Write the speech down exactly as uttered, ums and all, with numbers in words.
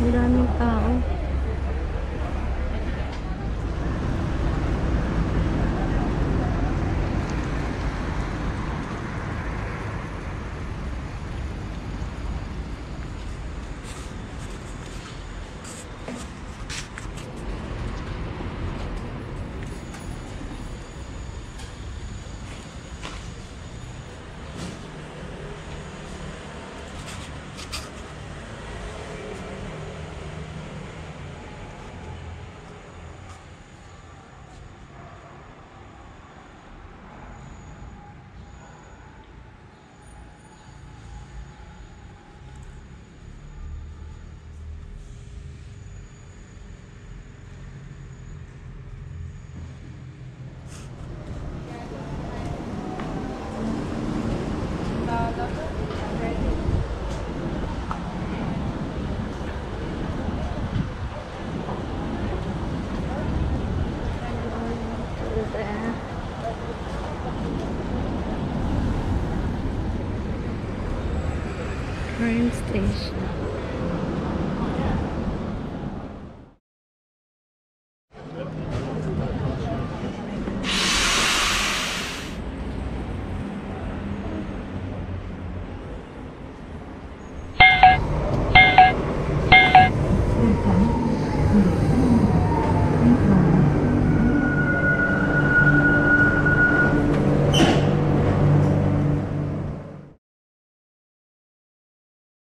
Ang daming tao. Train station.